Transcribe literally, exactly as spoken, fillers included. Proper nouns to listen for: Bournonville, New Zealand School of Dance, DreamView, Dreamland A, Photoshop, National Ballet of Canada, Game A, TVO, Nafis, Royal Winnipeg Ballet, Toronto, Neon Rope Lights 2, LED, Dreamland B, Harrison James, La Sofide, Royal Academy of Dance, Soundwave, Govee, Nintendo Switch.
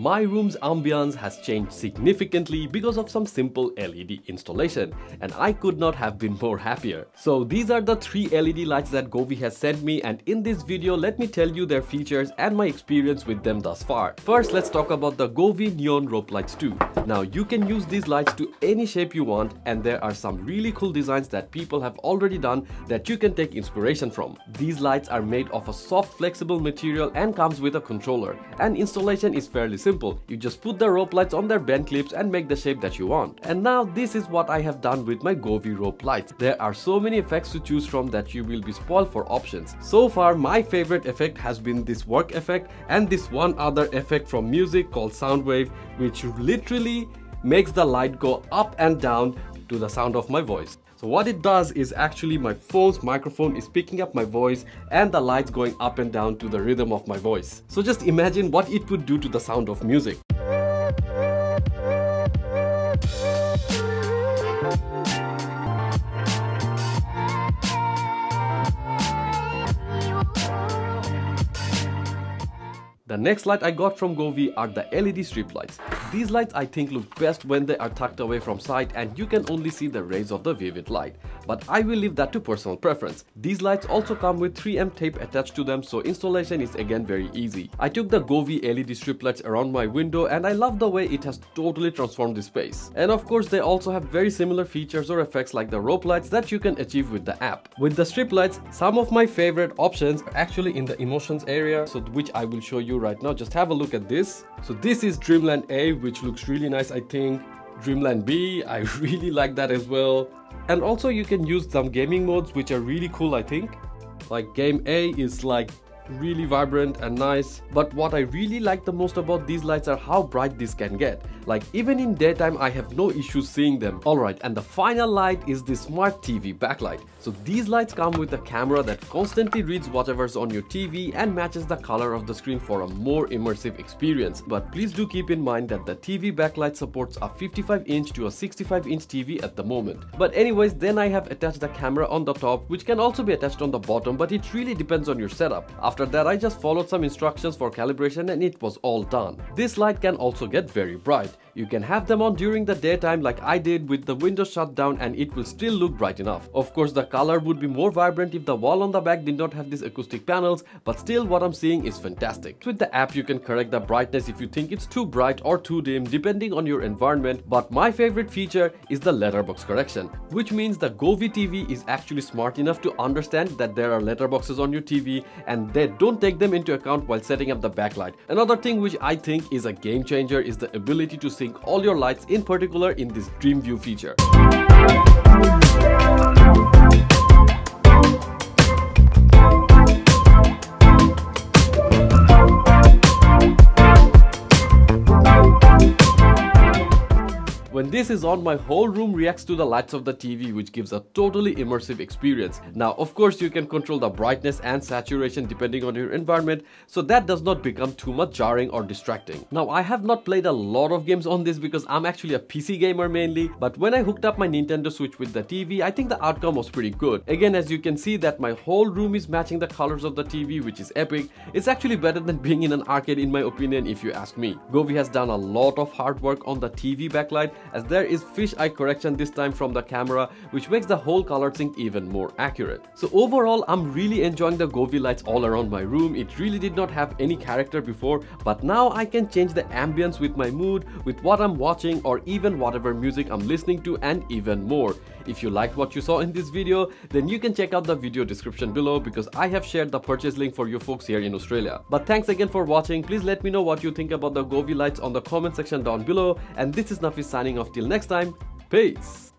My room's ambience has changed significantly because of some simple L E D installation, and I could not have been more happier. So these are the three L E D lights that Govee has sent me, and in this video let me tell you their features and my experience with them thus far. First, let's talk about the Govee Neon Rope Lights two. Now you can use these lights to any shape you want, and there are some really cool designs that people have already done that you can take inspiration from. These lights are made of a soft flexible material and comes with a controller, and installation is fairly simple. You just put the rope lights on their bend clips and make the shape that you want. And now this is what I have done with my Govee rope lights. There are so many effects to choose from that you will be spoiled for options. So far my favorite effect has been this work effect and this one other effect from music called Soundwave, which literally makes the light go up and down to the sound of my voice. So what it does is actually my phone's microphone is picking up my voice and the lights going up and down to the rhythm of my voice. So just imagine what it would do to the sound of music. The next light I got from Govee are the L E D strip lights. These lights I think look best when they are tucked away from sight and you can only see the rays of the vivid light, but I will leave that to personal preference. These lights also come with three M tape attached to them, so installation is again very easy. I took the Govee L E D strip lights around my window and I love the way it has totally transformed the space. And of course they also have very similar features or effects like the rope lights that you can achieve with the app. With the strip lights, some of my favorite options are actually in the emotions area, so which I will show you right now. Just have a look at this. So this is Dreamland A, which looks really nice. I think Dreamland B, I really like that as well. And also you can use some gaming modes which are really cool. I think like Game A is like really vibrant and nice, but what I really like the most about these lights are how bright this can get. Like even in daytime I have no issues seeing them. Alright, and the final light is the smart T V backlight. So these lights come with a camera that constantly reads whatever's on your T V and matches the color of the screen for a more immersive experience. But please do keep in mind that the T V backlight supports a fifty-five inch to a sixty-five inch T V at the moment. But anyways, then I have attached the camera on the top, which can also be attached on the bottom, but it really depends on your setup. After After that I just followed some instructions for calibration and it was all done. This light can also get very bright. You can have them on during the daytime like I did with the window shut down and it will still look bright enough. Of course the color would be more vibrant if the wall on the back did not have these acoustic panels, but still what I'm seeing is fantastic. With the app you can correct the brightness if you think it's too bright or too dim depending on your environment, but my favorite feature is the letterbox correction, which means the Govee T V is actually smart enough to understand that there are letterboxes on your T V and they don't take them into account while setting up the backlight. Another thing which I think is a game changer is the ability to sync all your lights, in particular in this DreamView feature. When this is on, my whole room reacts to the lights of the T V, which gives a totally immersive experience. Now of course you can control the brightness and saturation depending on your environment, so that does not become too much jarring or distracting. Now I have not played a lot of games on this because I'm actually a P C gamer mainly, but when I hooked up my Nintendo Switch with the T V, I think the outcome was pretty good. Again, as you can see that my whole room is matching the colors of the T V, which is epic. It's actually better than being in an arcade in my opinion if you ask me. Govee has done a lot of hard work on the T V backlight, as there is fish eye correction this time from the camera, which makes the whole color sync even more accurate. So overall I'm really enjoying the Govee lights all around my room. It really did not have any character before, but now I can change the ambience with my mood, with what I'm watching, or even whatever music I'm listening to, and even more. If you liked what you saw in this video, then you can check out the video description below because I have shared the purchase link for you folks here in Australia. But thanks again for watching. Please let me know what you think about the Govee lights on the comment section down below, and this is Nafis signing off till next time. Peace!